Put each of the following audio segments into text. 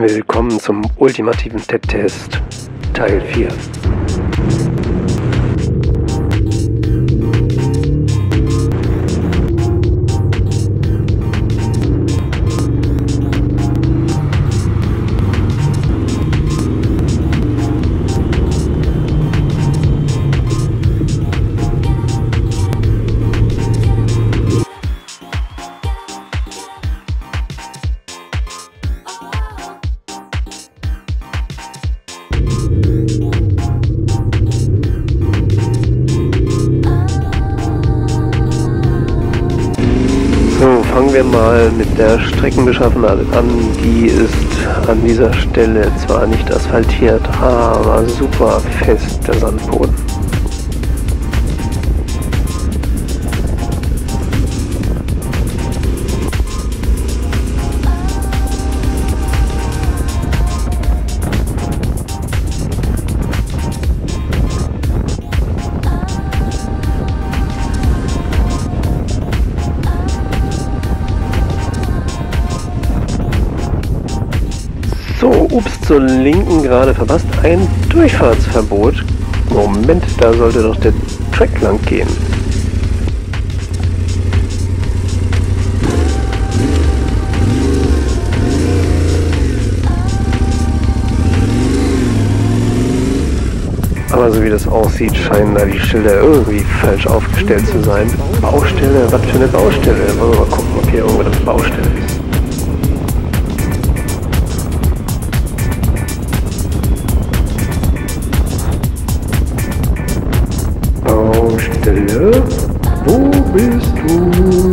Willkommen zum ultimativen TET-Test, Teil 4. Fangen wir mal mit der Streckenbeschaffenheit an. Die ist an dieser Stelle zwar nicht asphaltiert, aber super fest, der Sandboden. Zur Linken gerade verpasst, ein Durchfahrtsverbot. Moment, da sollte doch der Track lang gehen. Aber so wie das aussieht, scheinen da die Schilder irgendwie falsch aufgestellt zu sein. Baustelle, was für eine Baustelle? Wollen wir mal gucken, ob hier irgendwo eine Baustelle ist. Wo bist du?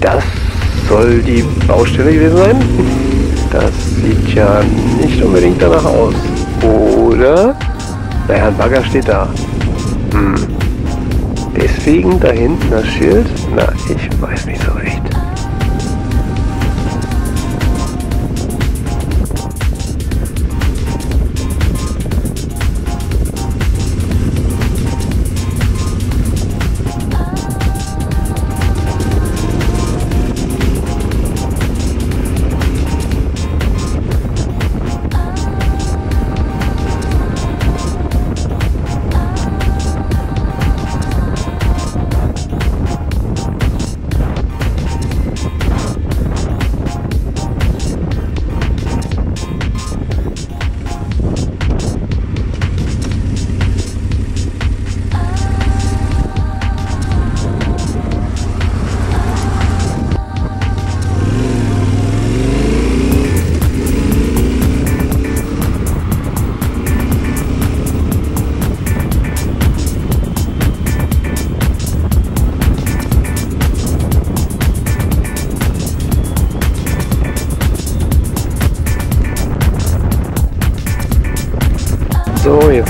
Das soll die Baustelle gewesen sein? Das sieht ja nicht unbedingt danach aus. Oder? Naja, ein Bagger steht da. Deswegen da hinten das Schild? Na, ich weiß nicht so recht.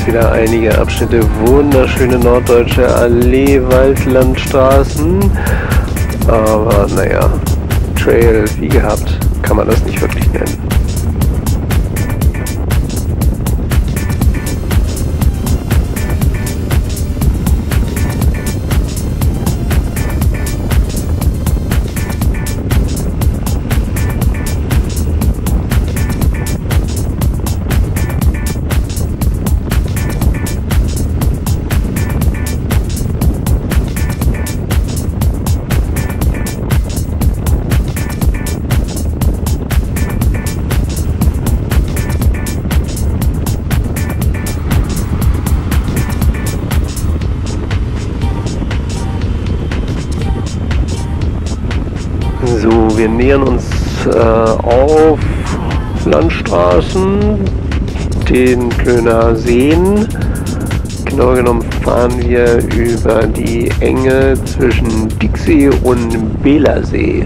wieder einige Abschnitte, wunderschöne norddeutsche Allee, Waldlandstraßen, aber naja, Trail wie gehabt kann man das nicht wirklich nennen. Wir nähern uns auf Landstraßen, den Klöner Seen. Genau genommen fahren wir über die Enge zwischen Dixie und Belersee.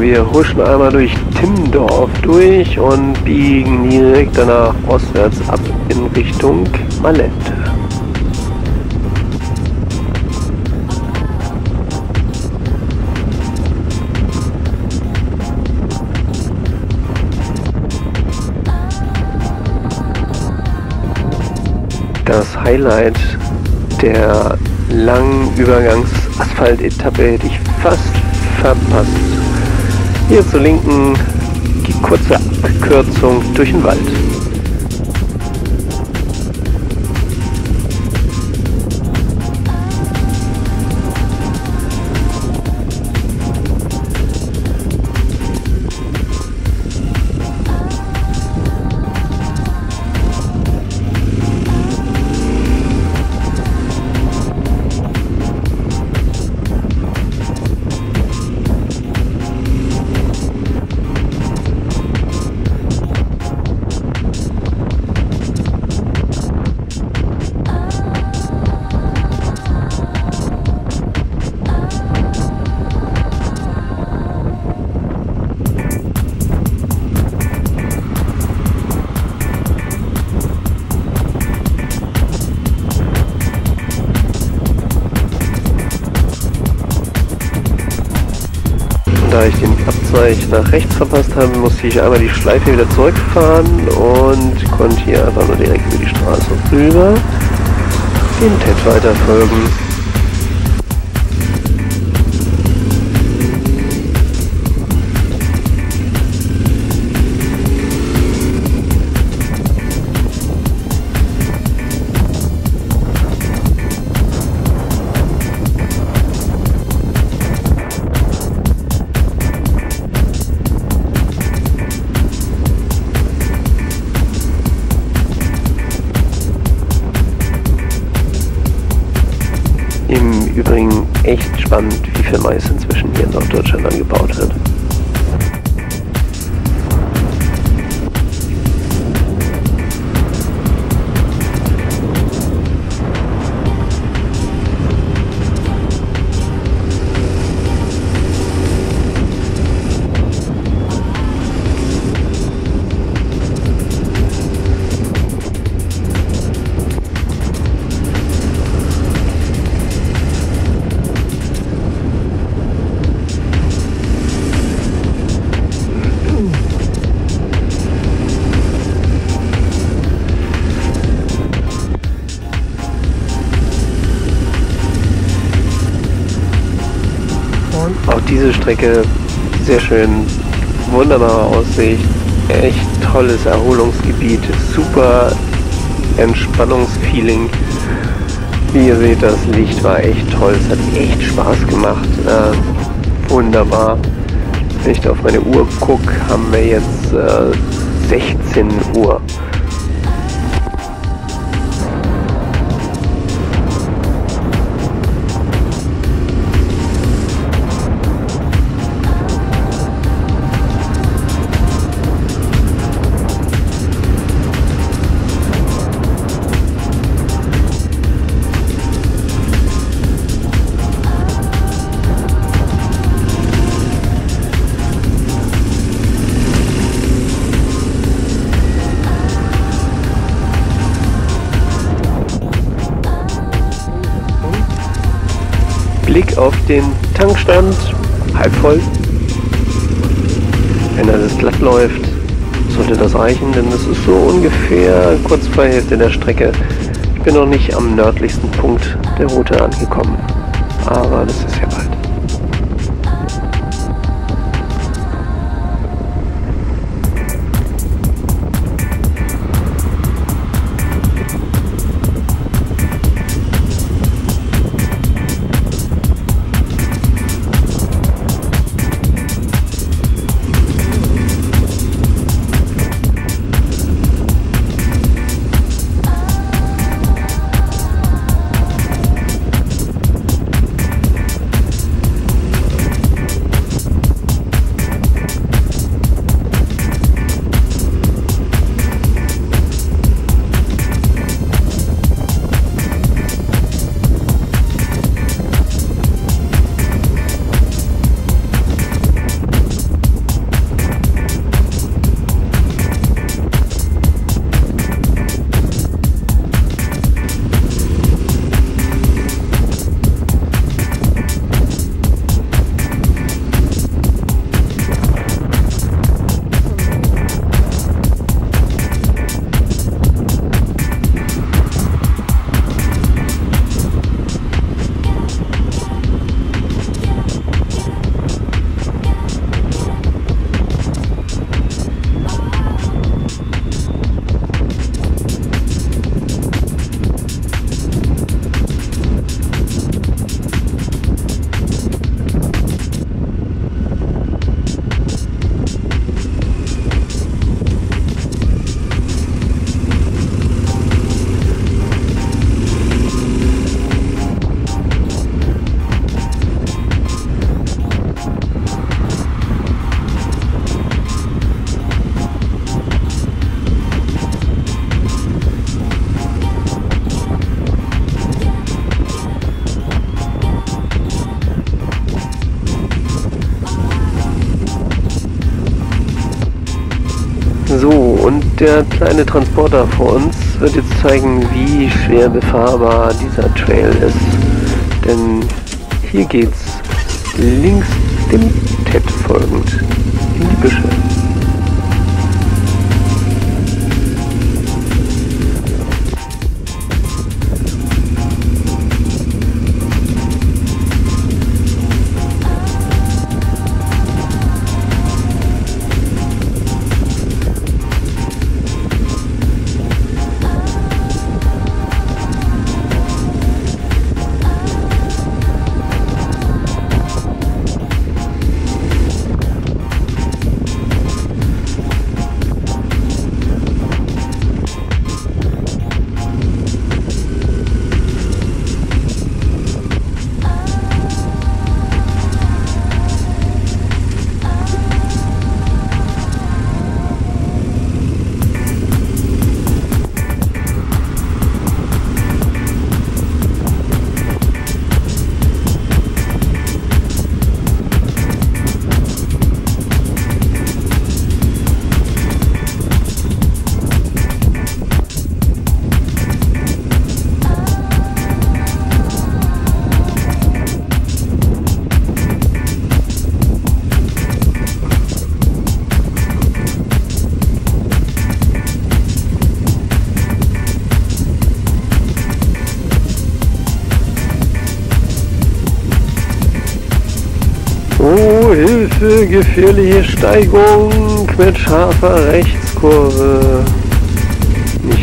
Wir huschen einmal durch Timmendorf durch und biegen direkt danach ostwärts ab in Richtung Malente. Das Highlight der langen Übergangs-Asphalt-Etappe hätte ich fast verpasst. Hier zur Linken die kurze Abkürzung durch den Wald. Da ich den Abzweig nach rechts verpasst habe, musste ich einmal die Schleife wieder zurückfahren und konnte hier einfach nur direkt über die Straße rüber den TET weiterfolgen. Übrigens echt spannend, wie viel Mais inzwischen hier in Norddeutschland angebaut wird. Auch diese Strecke sehr schön, wunderbare Aussicht, echt tolles Erholungsgebiet, super Entspannungsfeeling. Wie ihr seht, das Licht war echt toll, es hat echt Spaß gemacht, wunderbar. Wenn ich da auf meine Uhr gucke, haben wir jetzt 16 Uhr. Blick auf den Tankstand, halb voll. Wenn alles glatt läuft, sollte das reichen, denn es ist so ungefähr kurz vor Hälfte der Strecke. Ich bin noch nicht am nördlichsten Punkt der Route angekommen, aber das ist ja bald. So, und der kleine Transporter vor uns wird jetzt zeigen, wie schwer befahrbar dieser Trail ist. Denn hier geht's links dem TET folgend in die Büsche. Hilfe, gefährliche Steigung, quetschharfer Rechtskurve. Nicht.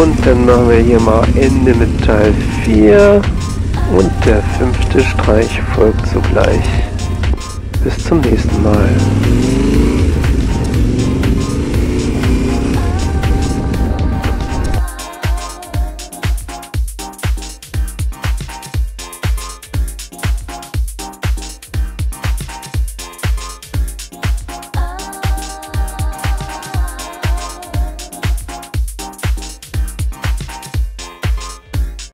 Und dann machen wir hier mal Ende mit Teil 4 und der 5. Streich folgt sogleich. Bis zum nächsten Mal.